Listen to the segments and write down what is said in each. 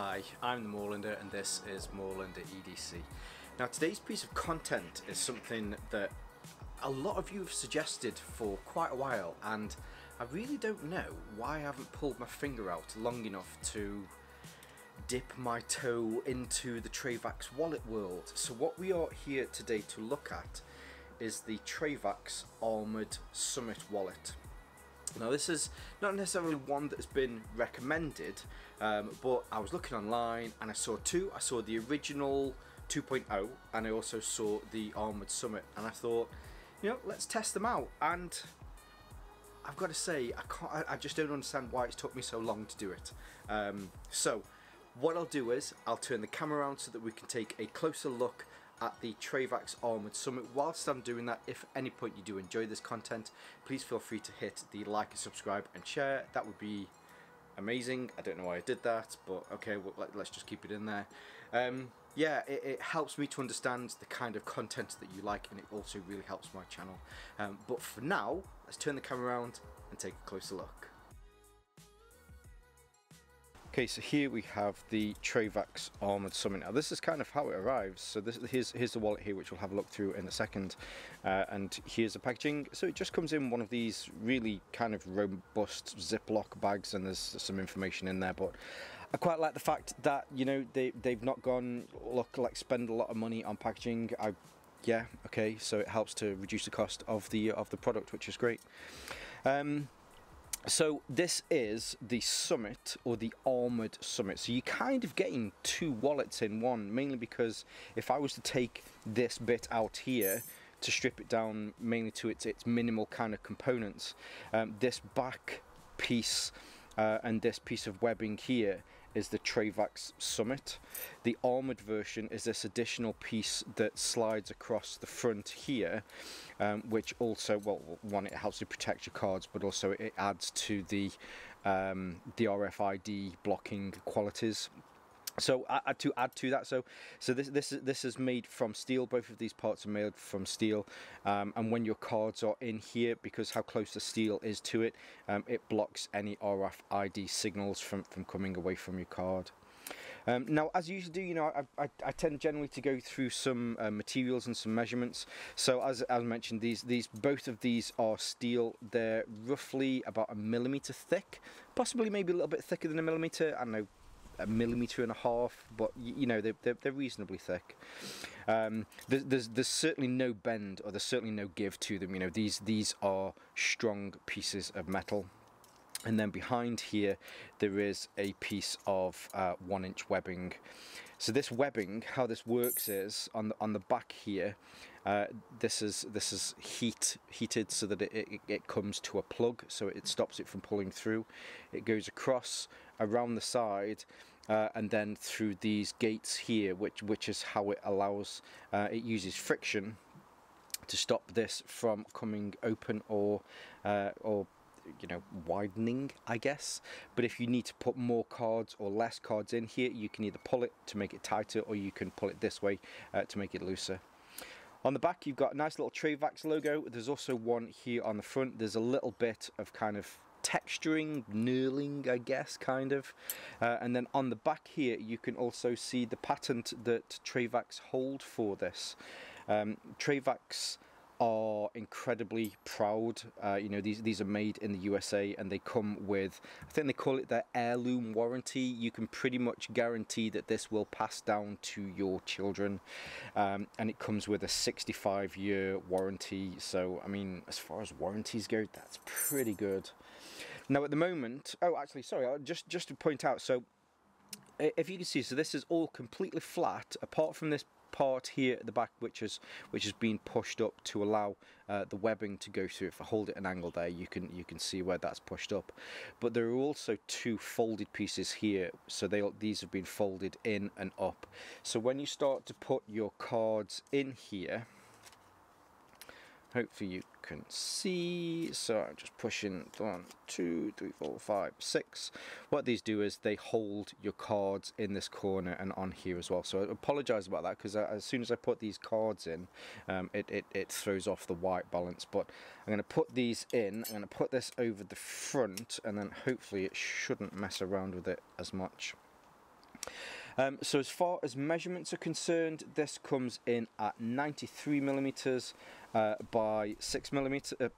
Hi, I'm the Moorlander and this is Moorlander EDC. Now today's piece of content is something that a lot of you have suggested for quite a while, and I really don't know why I haven't pulled my finger out long enough to dip my toe into the Trayvax wallet world. So what we are here today to look at is the Trayvax Armoured Summit wallet. Now this is not necessarily one that's been recommended, but I was looking online and I saw two. I saw the original 2.0 and I also saw the Armoured Summit, and I thought, you know, let's test them out. And I've got to say, I just don't understand why it's took me so long to do it. So what I'll do is I'll turn the camera around so that we can take a closer look at the Trayvax Armoured Summit. Whilst I'm doing that, if at any point you do enjoy this content, please feel free to hit the like and subscribe and share. That would be amazing. I don't know why I did that, but okay, well, let's just keep it in there. Yeah, it helps me to understand the kind of content that you like, and it also really helps my channel. But for now, let's turn the camera around and take a closer look. Okay, so here we have the Trayvax Armoured Summit. Now this is kind of how it arrives. So here's the wallet here, which we'll have a look through in a second. And here's the packaging. So it just comes in one of these really kind of robust Ziploc bags, and there's some information in there. But I quite like the fact that, you know, they've not gone, look, like spend a lot of money on packaging. Okay, so it helps to reduce the cost of the product, which is great. So this is the Summit, or the Armoured Summit. So you're kind of getting two wallets in one, mainly because if I was to take this bit out here to strip it down mainly to its minimal kind of components, this back piece and this piece of webbing here is the Trayvax Summit. The armoured version is this additional piece that slides across the front here, which also, well, one, it helps you protect your cards, but also it adds to the RFID blocking qualities. So to add to that, so this is made from steel. Both of these parts are made from steel, and when your cards are in here, because how close the steel is to it, it blocks any RFID signals from coming away from your card. Now, as you usually do, you know, I tend generally to go through some materials and some measurements. So as mentioned, both of these are steel. They're roughly about 1 millimeter thick, possibly maybe a little bit thicker than 1 millimeter. I don't know, 1.5 millimeters, but you know, they're reasonably thick. There's certainly no bend, or there's certainly no give to them. You know, these are strong pieces of metal. And then behind here there is a piece of 1-inch webbing. So this webbing, how this works is on the back here, this is heated so that it comes to a plug, so it stops it from pulling through. It goes across around the side, and then through these gates here, which is how it allows, it uses friction to stop this from coming open or you know, widening, I guess. But if you need to put more cards or less cards in here, you can either pull it to make it tighter, or you can pull it this way to make it looser. On the back you've got a nice little Trayvax logo. There's also one here on the front. There's a little bit of kind of texturing, knurling, I guess, kind of. And then on the back here you can also see the patent that Trayvax hold for this. Trayvax are incredibly proud. You know, these are made in the USA, and they come with, I think they call it their heirloom warranty. You can pretty much guarantee that this will pass down to your children, and it comes with a 65-year warranty. So I mean, as far as warranties go, that's pretty good. Now at the moment, oh actually sorry, just to point out, so if you can see, so this is all completely flat apart from this part here at the back, which is being pushed up to allow the webbing to go through. If I hold it at an angle there, you can see where that's pushed up. But there are also two folded pieces here, so these have been folded in and up. So when you start to put your cards in here, hopefully you can see, so I'm just pushing 1, 2, 3, 4, 5, 6. What these do is they hold your cards in this corner and on here as well. So I apologise about that, because as soon as I put these cards in, it throws off the white balance. But I'm going to put these in, I'm going to put this over the front, and then hopefully it shouldn't mess around with it as much. So as far as measurements are concerned, this comes in at 93mm by 6mm.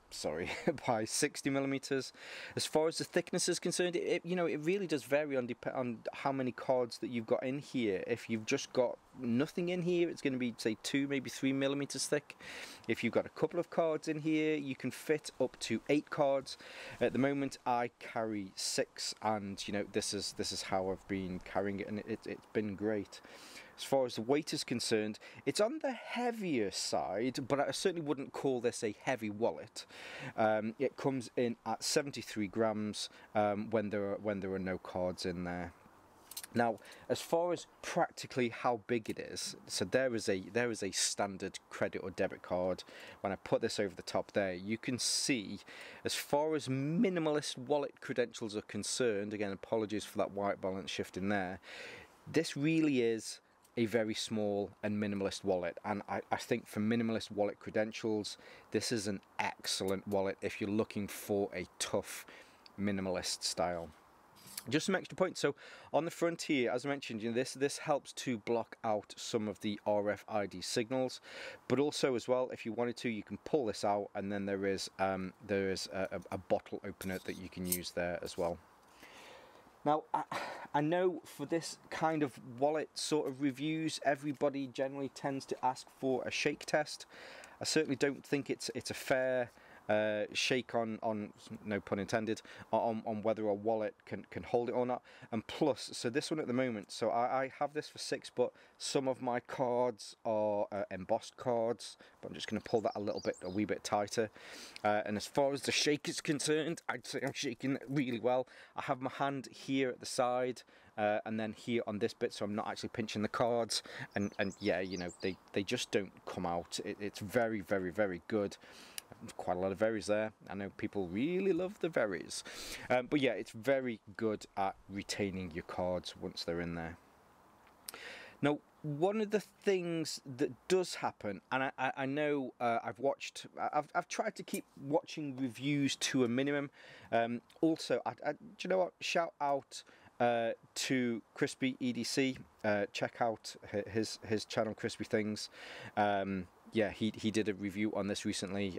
By 60mm. As far as the thickness is concerned, it really does vary on how many cards that you've got in here. If you've just got nothing in here, it's going to be say 2, maybe 3mm thick. If you've got a couple of cards in here, you can fit up to 8 cards. At the moment, I carry 6, and you know this is how I've been carrying it, and it's been great. As far as the weight is concerned, it's on the heavier side, but I certainly wouldn't call this a heavy wallet. It comes in at 73 grams when there are no cards in there. Now, as far as practically how big it is, so there is a standard credit or debit card. When I put this over the top there, you can see, as far as minimalist wallet credentials are concerned, again, apologies for that white balance shift in there, this really is a very small and minimalist wallet, and I think for minimalist wallet credentials, this is an excellent wallet if you're looking for a tough minimalist style. Just some extra points. So on the front here, as I mentioned, you know, this helps to block out some of the RFID signals, but also as well, if you wanted to, you can pull this out, and then there is a bottle opener that you can use there as well. Now, I know for this kind of wallet sort of reviews, everybody generally tends to ask for a shake test. I certainly don't think it's a fair shake on no pun intended on whether a wallet can hold it or not. And plus, so this one at the moment, so I have this for 6, but some of my cards are embossed cards, but I'm just going to pull that a wee bit tighter, and as far as the shake is concerned, I'd say I'm shaking it really well. I have my hand here at the side, and then here on this bit, so I'm not actually pinching the cards, and yeah, you know, they just don't come out. It's very, very, very good. Quite a lot of varies there. I know people really love the varies, but yeah, it's very good at retaining your cards once they're in there. Now, one of the things that does happen, and I know I've tried to keep watching reviews to a minimum. Also, do you know what? Shout out to Crispy EDC. Check out his channel, Crispy Things. Yeah, he did a review on this recently.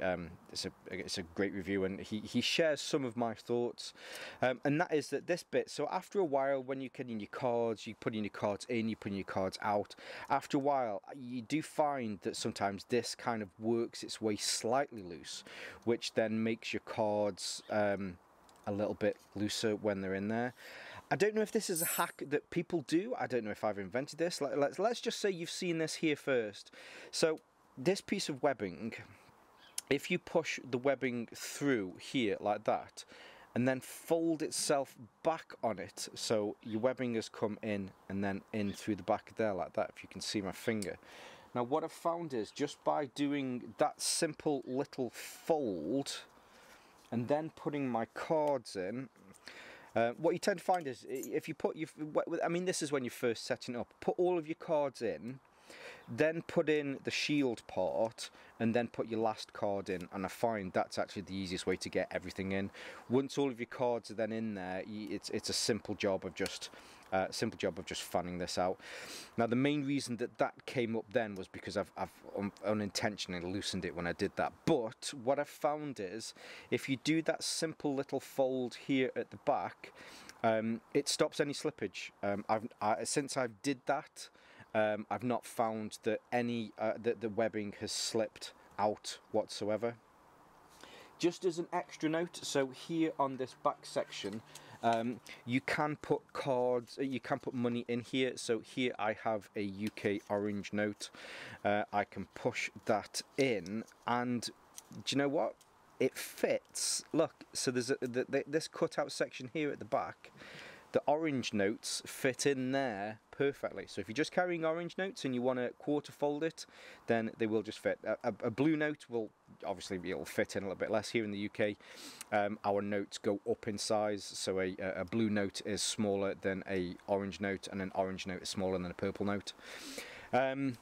It's a great review, and he shares some of my thoughts, and that is that this bit, so after a while, when you get in your cards, you put in your cards in, you put in your cards out, after a while you do find that sometimes this kind of works its way slightly loose, which then makes your cards a little bit looser when they're in there. I don't know if this is a hack that people do. I don't know if I've invented this. Let's just say you've seen this here first. So this piece of webbing, if you push the webbing through here like that, and then fold itself back on it, so your webbing has come in and then in through the back there like that, if you can see my finger. Now what I've found is, just by doing that simple little fold and then putting my cards in, what you tend to find is, if you put your, I mean, this is when you're first setting up, put all of your cards in, then put in the shield part, and then put your last card in, and I find that's actually the easiest way to get everything in. Once all of your cards are then in there, it's a simple job of just fanning this out. Now the main reason that came up then was because I've unintentionally loosened it when I did that. But what I've found is, if you do that simple little fold here at the back, it stops any slippage. Since I did that, I've not found that that the webbing has slipped out whatsoever. Just as an extra note, so here on this back section, you can put cards, you can put money in here. So here I have a UK orange note. I can push that in, and do you know what? It fits. Look, so there's this cutout section here at the back. The orange notes fit in there perfectly. So if you're just carrying orange notes and you want to quarter fold it, then they will just fit. A blue note will, obviously it'll fit in a little bit less. Here in the UK, our notes go up in size, so a blue note is smaller than an orange note, and an orange note is smaller than a purple note. And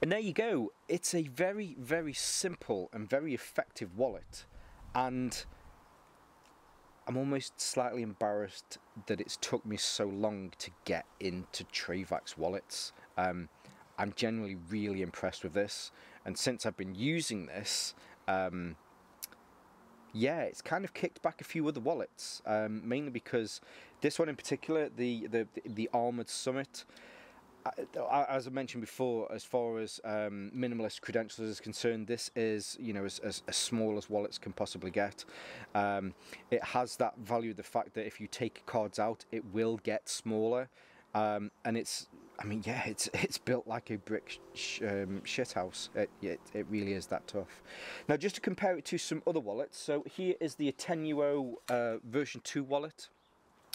there you go. It's a very, very simple and very effective wallet, and I'm almost slightly embarrassed that it's took me so long to get into Trayvax wallets. I'm generally really impressed with this, and since I've been using this, yeah, it's kind of kicked back a few other wallets, mainly because this one in particular, the Armored Summit, as I mentioned before, as far as minimalist credentials is concerned, this is, you know, as small as wallets can possibly get. It has that value, the fact that if you take cards out, it will get smaller, and it's, I mean, yeah, it's built like a brick shithouse. It really is that tough. Now, just to compare it to some other wallets, so here is the Atenuo version 2 wallet.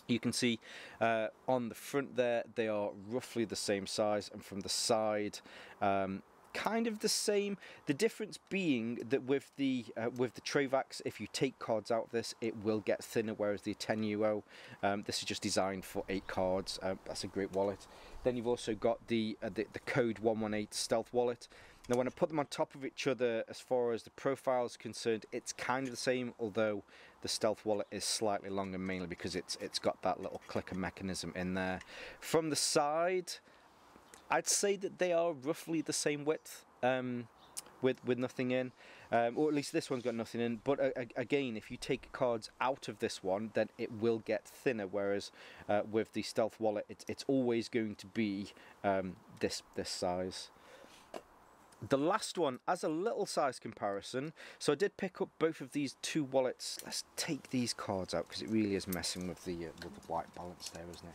You can see on the front there, they are roughly the same size, and from the side, kind of the same. The difference being that with the Trayvax, if you take cards out of this, it will get thinner, whereas the Atenuo, this is just designed for 8 cards. That's a great wallet. Then you've also got the Code 118 Stealth Wallet. Now, when I put them on top of each other, as far as the profile is concerned, it's kind of the same, although the Stealth Wallet is slightly longer, mainly because it's got that little clicker mechanism in there. From the side, I'd say that they are roughly the same width, with nothing in, or at least this one's got nothing in. But again, if you take cards out of this one, then it will get thinner. Whereas with the Stealth Wallet, it's always going to be this size. The last one, as a little size comparison, so I did pick up both of these 2 wallets. Let's take these cards out because it really is messing with the white balance there, isn't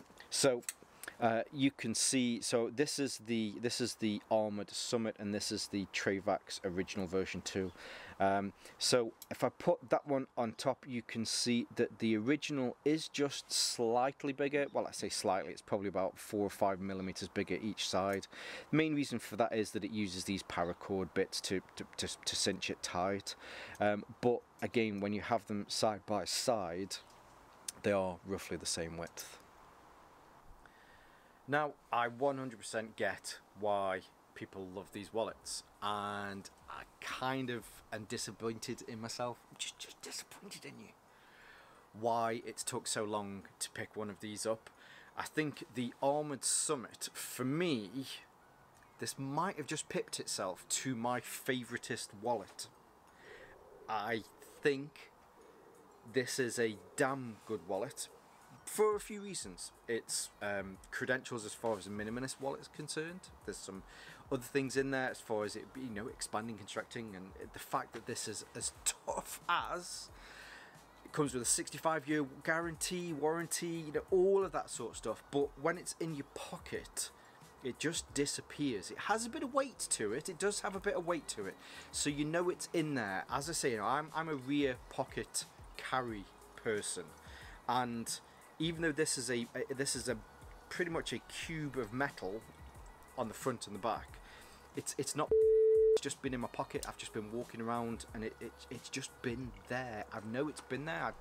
it? You can see, so this is the Armored Summit, and this is the Trayvax original version 2. So if I put that one on top, you can see that the original is just slightly bigger. Well, I say slightly, it's probably about 4 or 5 millimeters bigger each side. The main reason for that is that it uses these paracord bits to cinch it tight. But again, when you have them side by side, they are roughly the same width. Now, I 100% get why people love these wallets, and I kind of am disappointed in myself. I'm just disappointed in you. Why it took so long to pick one of these up. I think the Armored Summit, for me, this might have just pipped itself to my favoritist wallet. I think this is a damn good wallet. For a few reasons. It's credentials as far as the minimalist wallet is concerned. There's some other things in there as far as it, you know, expanding, constructing, and the fact that this is as tough as it comes with a 65-year guarantee, warranty, you know, all of that sort of stuff. But when it's in your pocket, it just disappears. It has a bit of weight to it. It does have a bit of weight to it. So you know it's in there. As I say, you know, I'm a rear pocket carry person, and even though this is a pretty much a cube of metal on the front and the back, it's not. It's just been in my pocket. I've just been walking around, and it's just been there. I know it's been there.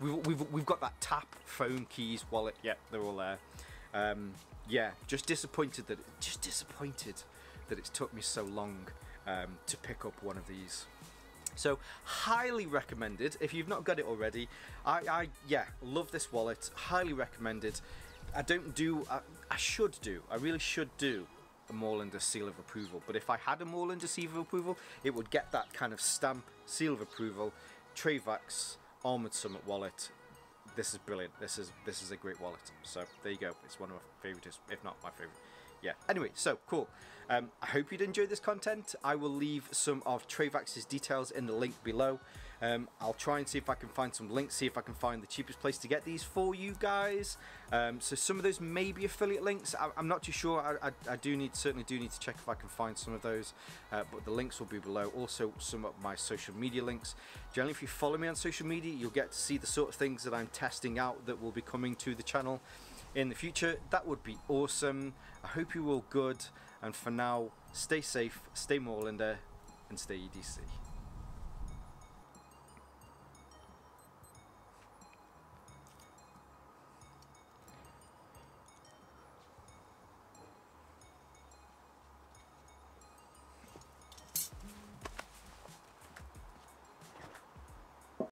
We've got that tap, phone, keys, wallet. Yep, they're all there. Yeah, just disappointed that it's took me so long to pick up one of these. So, highly recommended. If you've not got it already, I love this wallet. Highly recommended. I should do, I really should do a Moorlander seal of approval. But if I had a Moorlander seal of approval, it would get that kind of stamp, seal of approval. Trayvax Armored Summit wallet. This is brilliant. This is a great wallet. So there you go. It's one of my favourites, if not my favourite. Yeah, anyway, so cool. I hope you'd enjoyed this content. I will leave some of Trayvax's details in the link below. I'll try and see if I can find some links, see if I can find the cheapest place to get these for you guys. So some of those may be affiliate links. I'm not too sure. I certainly do need to check if I can find some of those, but the links will be below. Also, some of my social media links. Generally, if you follow me on social media, you'll get to see the sort of things that I'm testing out that will be coming to the channel in the future. That would be awesome. I hope you're all good, and for now, stay safe, stay Moorlander, and stay EDC.